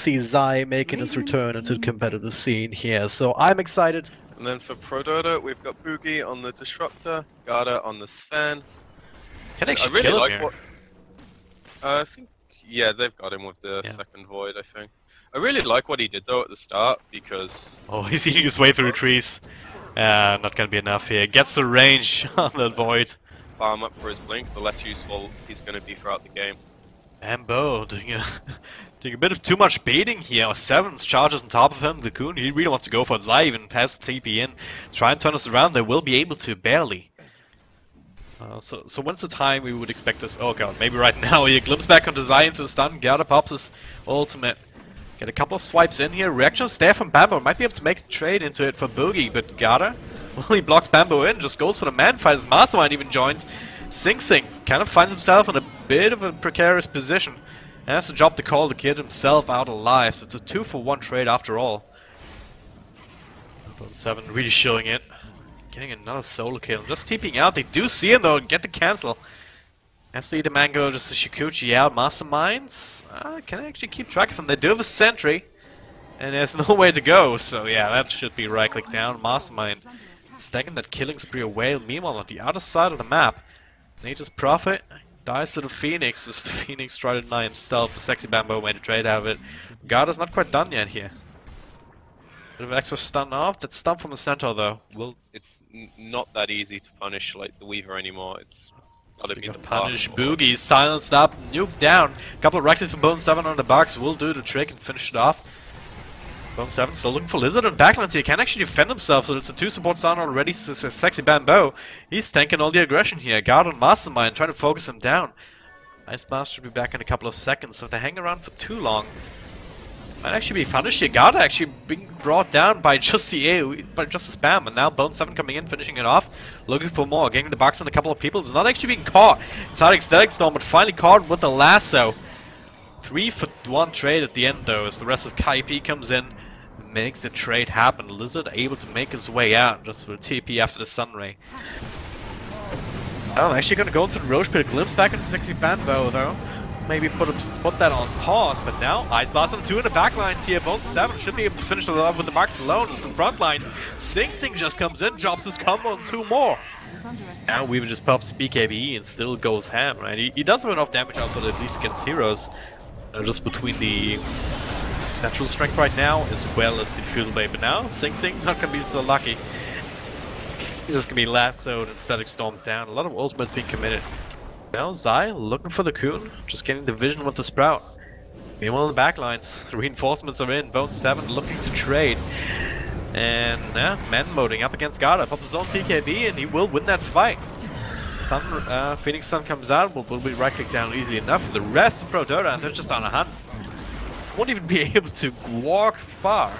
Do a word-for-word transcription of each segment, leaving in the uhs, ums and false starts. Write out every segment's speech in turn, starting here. see Zai making his return into the competitive scene here, so I'm excited. And then for Pro Dota, we've got Boogie on the Disruptor, Garda on the Spans. Can actually I really kill like him what... uh, I think, yeah, they've got him with the yeah. second Void, I think. I really like what he did though at the start, because... Oh, he's eating his way through trees. Uh, not gonna be enough here. Gets the range on that Void. Farm up for his blink, the less useful he's gonna be throughout the game. Bamboe doing a, doing a bit of too much baiting here. Seven's charges on top of him. The Coon, he really wants to go for it. Zai even pass the T P in. Try and turn us around. They will be able to, barely. Uh, so, so when's the time we would expect this? Oh god, maybe right now. He glimpses back onto Zai into the stun. Garda pops his ultimate. Get a couple of swipes in here. Reaction stare from Bamboe. Might be able to make the trade into it for Boogie, but Garda, well, he blocks Bamboe in. Just goes for the man fight. His Mastermind even joins. SingSing kind of finds himself in a bit of a precarious position and has to drop the call to get himself out alive, so it's a two for one trade after all. Bone seven really showing it. Getting another solo kill. Just TPing out. They do see him though and get the cancel. Has to eat a mango, just a Shikuchi out. Masterminds? Uh, can I actually keep track of them? They do have a sentry and there's no way to go, so yeah, that should be right click down. Mastermind stacking that killing spree away. Meanwhile, on the other side of the map, Nature's Prophet dies to the Phoenix as the Phoenix tried to deny himself. The sexy Bamboe made a trade out of it. Garda's not quite done yet here. Bit of extra stun off. That stun from the center though. Well, it's n not that easy to punish like the Weaver anymore. It's gotta be the punish. Boogie silenced up, nuke down. A couple of reckless from Bone seven on the box will do the trick and finish it off. Bone seven still looking for Lizard and Backlands here, can actually defend himself, so it's the two supports down already. Sexy Bamboe, he's tanking all the aggression here. Guard on Mastermind, trying to focus him down. Ice Master should be back in a couple of seconds, so if they hang around for too long, might actually be punished here. Guard actually being brought down by just the A O E, by just the spam, and now Bone seven coming in, finishing it off, looking for more, getting the box on a couple of people. It's not actually being caught inside Ecstatic Storm, but finally caught with the lasso. three for one trade at the end though, as the rest of Kaipi comes in, makes the trade happen. Lizard able to make his way out just for a T P after the Sunray. Oh, I'm actually gonna go into the Roche Pit. Glimpse back into Sexy Bamboe though. Maybe put a, put that on pause, but now Ice Blossom two in the back lines here. Bone seven should be able to finish it off with the marks alone. It's in front lines. SingSing just comes in, drops his combo and two more. Now Weaver just pops B K B and still goes ham, right? He, he does a bit of damage output at least against heroes. Uh, just between the natural strength right now, as well as the Fuel Wave. But now, SingSing not gonna be so lucky. He's just gonna be lassoed and Static Stormed down. A lot of ultimates being committed. Now Zai looking for the Coon, just getting the vision with the Sprout. Meanwhile in the backlines, reinforcements are in. Bone seven looking to trade. And uh, man-moding up against Garda. Pops his own P K B and he will win that fight. Sun, uh, Phoenix Sun comes out, will we'll be right click down easily enough. The rest of Pro Dota, and they're just on a hunt. Won't even be able to walk far.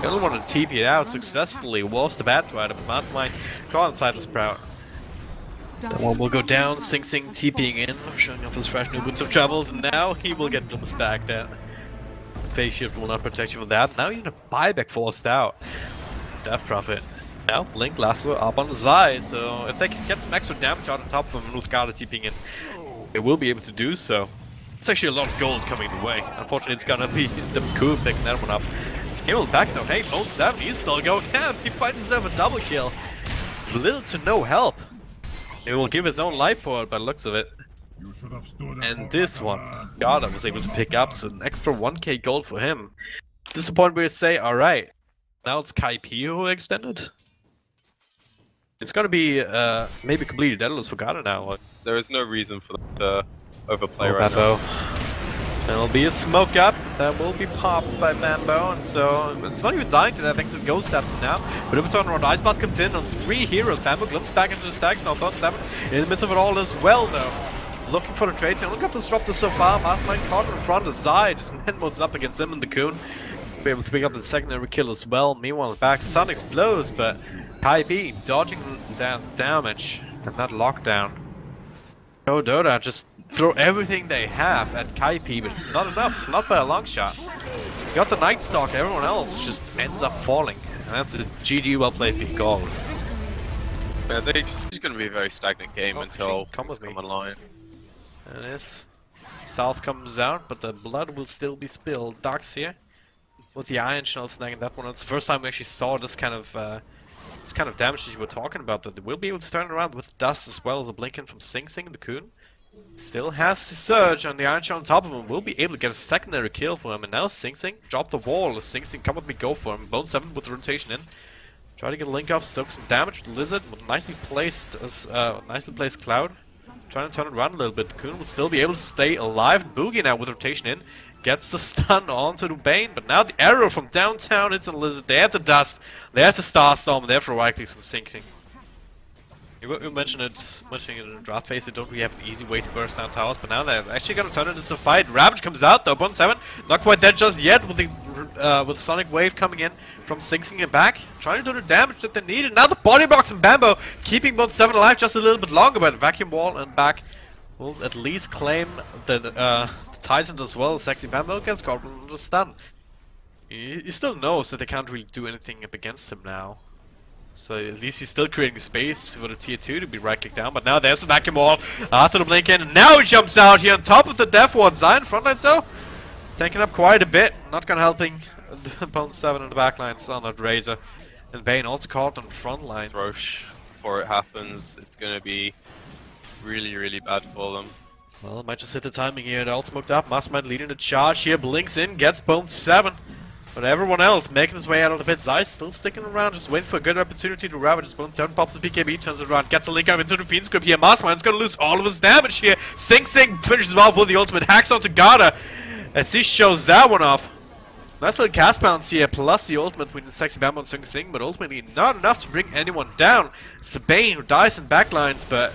They only want to T P it out successfully. Walls the bat to out of Mastermind. Call inside the Sprout. That one will go down. SingSing TPing in, showing up his fresh new boots of travels. Now he will get glimpse back there. Phase shift will not protect you from that. Now you need a buyback forced out. Death Prophet. Now Blink Lasso up on the Zai, so if they can get some extra damage out on top of him with Garda TPing in, they will be able to do so. It's actually a lot of gold coming the way. Unfortunately, it's gonna be the Coon picking that one up. He will back though. Hey, Bone seven, he's still going ham. He finds himself a double kill. Little to no help. He will give his own life for it by the looks of it. And this one, Garda was able to pick up, so an extra one K gold for him. At this point we say, alright, now it's Kaipi who extended. It's gonna be uh, maybe completely deadless for Garda now. There is no reason for that. Uh... Overplay oh, right Bamboe. Now. There'll be a smoke up that will be popped by Bamboe, and so it's not even dying to that thanks to Ghost Step now. But if it's on around, Icebox comes in on three heroes. Bamboe glimpses back into the stacks now, Bone seven in the midst of it all as well though. Looking for the trades, and look up the Disruptor so far. Mastermind caught in front of Zai, just man modes up against him and the Coon. Be able to pick up the secondary kill as well. Meanwhile back, Sun explodes, but Kaipi dodging that damage and that lockdown. Pro Dota just throw everything they have at Kaipi, but it's not enough, not by a long shot. You got the Night Stalker, everyone else just ends up falling. And that's a G G, well played big goal. Yeah, they, it's going to be a very stagnant game oh, until comes come online. There it is. South comes out, but the blood will still be spilled. Dark Seer with the Iron Shell snagging that one. It's the first time we actually saw this kind of uh, this kind of damage that you were talking about. That they will be able to turn around with dust as well as a blink in from SingSing. The Coon still has the surge, and the Iron Shell on top of him will be able to get a secondary kill for him. And now SingSing drop the wall. As SingSing come with me, go for him. Bone seven with the rotation in. Try to get a link off, soak some damage with Lizard, with nicely placed as uh, nicely placed Cloud. Trying to turn it around a little bit. Kuhn will still be able to stay alive. Boogie now with rotation in. Gets the stun onto the Bane, but now the arrow from downtown into the Lizard. They have the dust. They have the Starstorm. They have the right clicks from SingSing. You mentioned it, mentioning it in the draft phase, they don't really have an easy way to burst down towers, but now they're actually gonna turn it into a fight. Ravage comes out though, Bone seven, not quite dead just yet, with the, uh, with Sonic Wave coming in from SingSing and back, trying to do the damage that they need, and now the body box from Bamboe, keeping Bone seven alive just a little bit longer, but Vacuum Wall and back will at least claim the, uh, the Titan as well. Sexy Bamboe gets caught with a stun. He, he still knows that they can't really do anything up against him now. So at least he's still creating space for the tier two to be right-clicked down, but now there's the vacuum wall after the blink in, and now he jumps out here on top of the death ward. Zai in frontline though, tanking up quite a bit, not gonna helping Bone seven in the backline, so not Razor. And Bane also caught on frontline. Rush before it happens, it's gonna be really, really bad for them. Well, might just hit the timing here, it all smoked up, Mastermind leading the charge here, blinks in, gets Bone seven. But everyone else making his way out of the pit. Zai still sticking around, just waiting for a good opportunity to ravage his Bone seven, pops the P K B, turns it around, gets a link up into the Fiend's grip here. Mastermind's gonna lose all of his damage here. SingSing finishes him off with the ultimate, hacks onto Garda as he shows that one off. Nice little cast bounce here, plus the ultimate between Sexy Bamboe and SingSing, but ultimately not enough to bring anyone down. It's the Bane who dies in backlines, but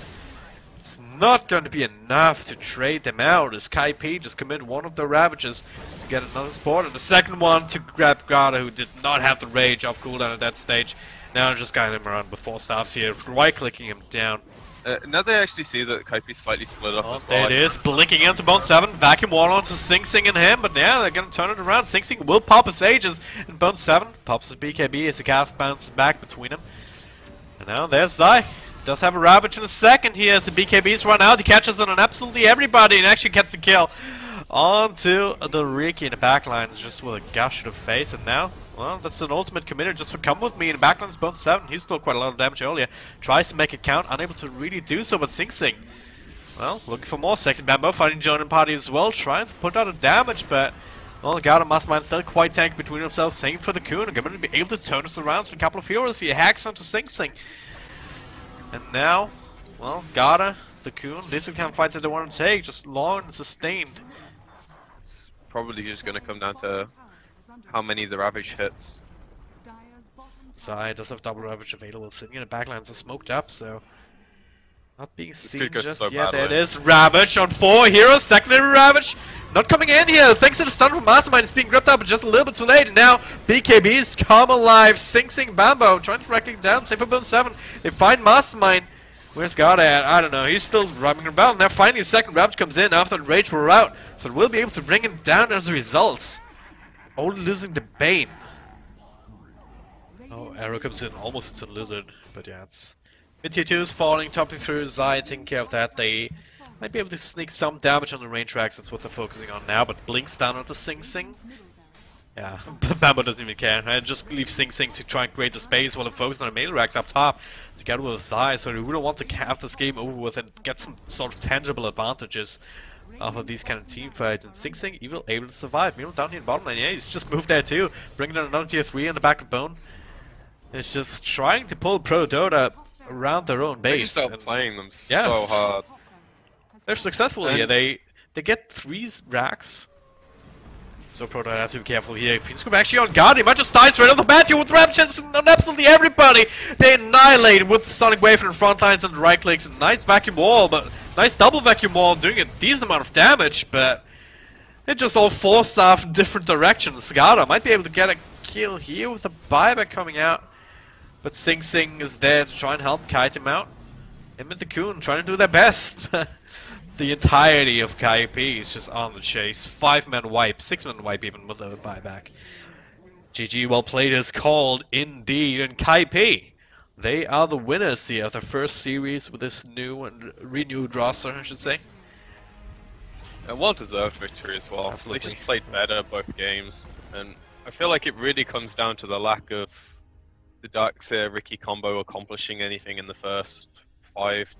it's not going to be enough to trade them out as Kaipi just commit one of the ravages to get another support and the second one to grab Garda, who did not have the rage off cooldown at that stage. Now just guiding him around with four staffs here, right clicking him down. Uh, now they actually see that Kaipi's slightly split up oh, as well. There it is, blinking into Bone seven, vacuum wall onto SingSing and him, but now they're gonna turn it around. SingSing will pop his Aegis, and Bone seven pops his B K B as the cast bounces back between them. And now there's Zai. Does have a Ravage in a second here as the B K Bs run out. He catches it on absolutely everybody and actually gets the kill onto the Riki in the backlines, just with a gush to the face. And now, well, that's an ultimate committer just for come with me in the backlines. Bone seven, he stole quite a lot of damage earlier. Tries to make it count, unable to really do so, but SingSing, well, looking for more. Sexy Bamboe fighting Joan and party as well, trying to put out a damage, but well, Garda and Mastermind still quite tank between themselves. Same for the Coon, and going to be able to turn us around with a couple of heroes. He hacks onto SingSing. And now, well, Garda, the Coon, these are the kind of fights that they want to take, just long and sustained. It's probably just going to come down to how many the Ravage hits. Zai does have double Ravage available, sitting in the backlines are smoked up, so not being seen just so yet. There it is, Ravage on four heroes, secondary Ravage, not coming in here, thanks to the stun from Mastermind, it's being gripped up, but just a little bit too late, and now B K Bs come alive, SingSing, Bamboe, trying to track it down, save for Bone seven, they find Mastermind. Where's Garda at? I don't know, he's still rubbing about, now finally a second Ravage comes in after the Rage were out, so we'll be able to bring him down as a result, only losing the Bane. Oh, arrow comes in, almost it's a Lizard, but yeah, it's... Mid tier two is falling, top through Zai taking care of that. They might be able to sneak some damage on the range tracks, that's what they're focusing on now, but blinks down onto SingSing. Yeah, Bamboe doesn't even care, right? Just leave SingSing to try and create the space while it focuses on the melee racks up top to get with Zai, so we don't want to have this game over with and get some sort of tangible advantages off of these kind of team fights. And SingSing even able to survive. Milo down here in bottom lane, yeah, he's just moved there too, bringing down another tier three on the back of Bone. It's just trying to pull Pro Dota around their own base. They start playing them yeah, so hard. They're successful and here. They they get three racks. So Pro Dota has to be careful here. Phoenix actually on guard. He might just dies right off the bat here with Raptures on absolutely everybody. They annihilate with Sonic Wave and front lines and right clicks. And nice vacuum wall, but nice double vacuum wall doing a decent amount of damage, but they just all forced off in different directions. Garda might be able to get a kill here with a buyback coming out. But SingSing is there to try and help kite him out. Him and the Coon trying to do their best. The entirety of Kaipi is just on the chase. Five-man wipe, six-man wipe even with a buyback. G G, well played is called indeed. And Kaipi, they are the winners here of the first series with this new and renewed roster, I should say. A well-deserved victory as well. Absolutely. They just played better both games, and I feel like it really comes down to the lack of the Dark Seer Riki combo accomplishing anything in the first five